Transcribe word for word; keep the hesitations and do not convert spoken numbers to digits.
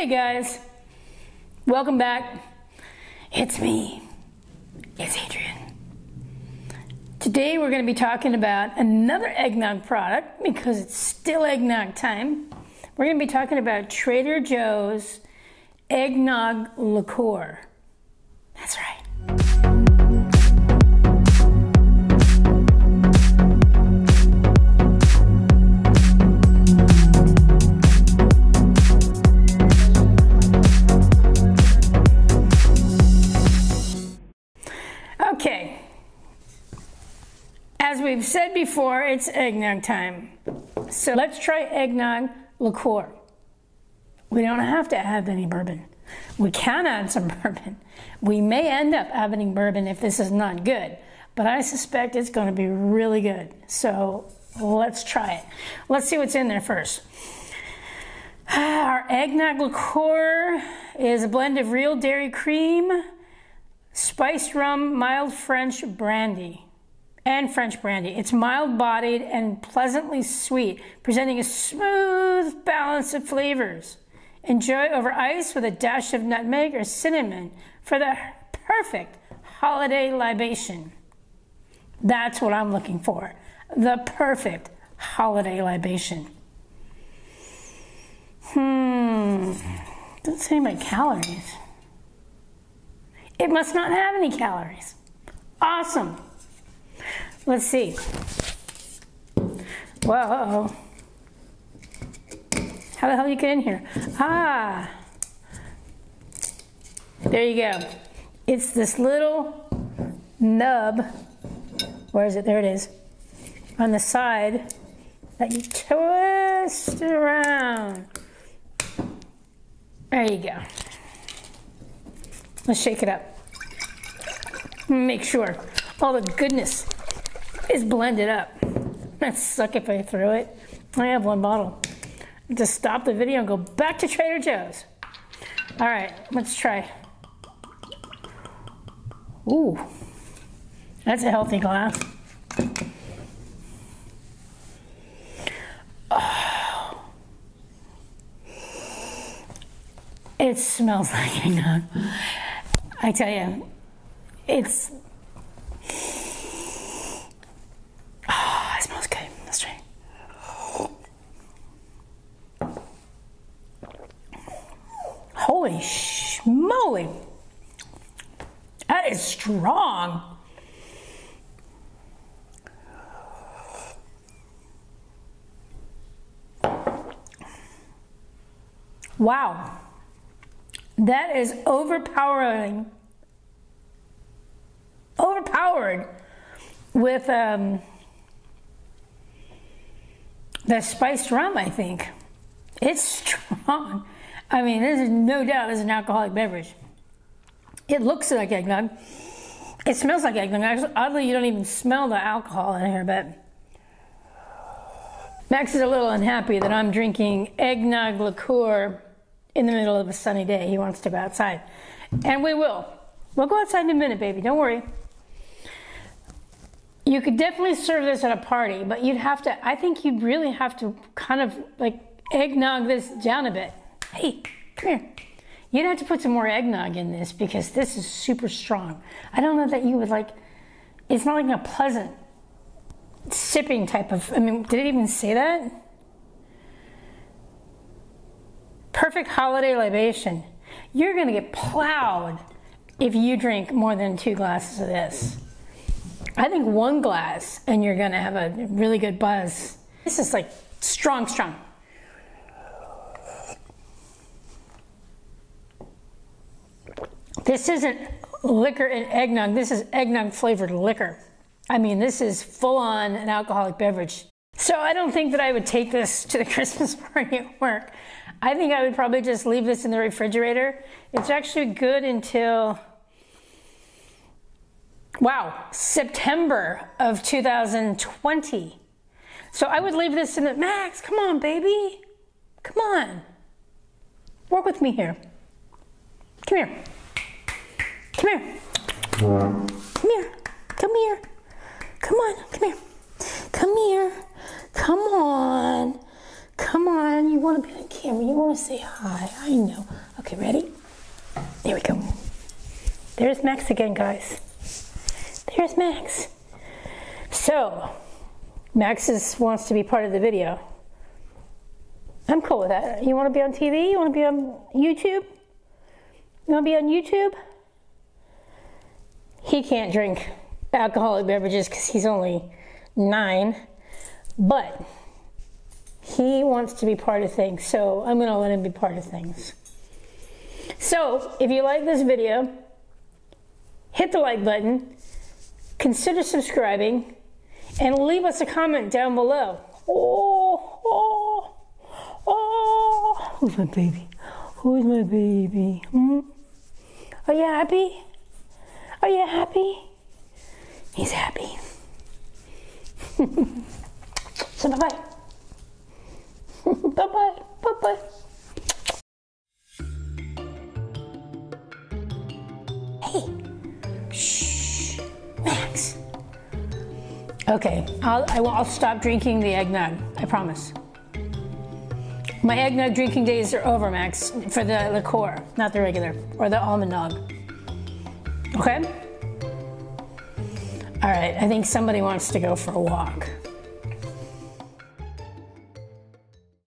Hey guys, welcome back. It's me, it's Adrian. Today we're going to be talking about another eggnog product because it's still eggnog time. We're going to be talking about Trader Joe's eggnog liqueur. That's right. Okay, as we've said before, it's eggnog time. So let's try eggnog liqueur. We don't have to have any bourbon. We can add some bourbon. We may end up having bourbon if this is not good, but I suspect it's going to be really good. So let's try it. Let's see what's in there first. Our eggnog liqueur is a blend of real dairy cream, spiced rum, mild French brandy, and French brandy. It's mild-bodied and pleasantly sweet, presenting a smooth balance of flavors. Enjoy over ice with a dash of nutmeg or cinnamon for the perfect holiday libation. That's what I'm looking for, the perfect holiday libation. Hmm, doesn't say my calories. It must not have any calories. Awesome. Let's see. Whoa. How the hell do you get in here? Ah. There you go. It's this little nub. Where is it? There it is. On the side that you twist around. There you go. Let's shake it up. Make sure all the goodness is blended up. That suck if I throw it. I have one bottle. Just stop the video and go back to Trader Joe's. All right, let's try. Ooh, that's a healthy glass. Oh. It smells like eggnog. I tell you, it's, oh, it smells good. Let's try it. Holy schmoly. That is strong. Wow. That is overpowering, overpowered with um, the spiced rum, I think. It's strong. I mean, there's no doubt this is an alcoholic beverage. It looks like eggnog. It smells like eggnog. Oddly, you don't even smell the alcohol in here, but Max is a little unhappy that I'm drinking eggnog liqueur in the middle of a sunny day. He wants to go outside. And we will. We'll go outside in a minute, baby. Don't worry. You could definitely serve this at a party, but you'd have to, I think you'd really have to kind of like eggnog this down a bit. Hey, come here. You'd have to put some more eggnog in this because this is super strong. I don't know that you would like, it's not like a pleasant sipping type of, I mean, did it even say that? Perfect holiday libation. You're gonna get plowed if you drink more than two glasses of this. I think one glass and you're gonna have a really good buzz. This is like strong, strong. This isn't liquor and eggnog, this is eggnog flavored liquor. I mean, this is full on an alcoholic beverage. So I don't think that I would take this to the Christmas party at work. I think I would probably just leave this in the refrigerator. It's actually good until, wow, September of two thousand twenty. So I would leave this in the, Max, come on, baby. Come on. Work with me here. Come here. Come here. Come here. Come here. Come on. Come here. Come here. Come on. Come on, you want to be on camera. You want to say hi. I know. Okay, ready? There we go. There's Max again, guys. There's Max. So, Max is, wants to be part of the video. I'm cool with that. You want to be on T V? You want to be on YouTube? You want to be on YouTube? He can't drink alcoholic beverages because he's only nine, but he wants to be part of things, so I'm gonna let him be part of things. So if you like this video, hit the like button, consider subscribing, and leave us a comment down below. Oh, oh, oh, who's my baby? Who's my baby? Hmm? Are you happy? Are you happy? He's happy. So bye-bye. Bye-bye. Bye-bye. Hey. Shh. Max. Okay. I'll, I will, I'll stop drinking the eggnog. I promise. My eggnog drinking days are over, Max. For the liqueur. Not the regular. Or the almond nog. Okay? All right, I think somebody wants to go for a walk.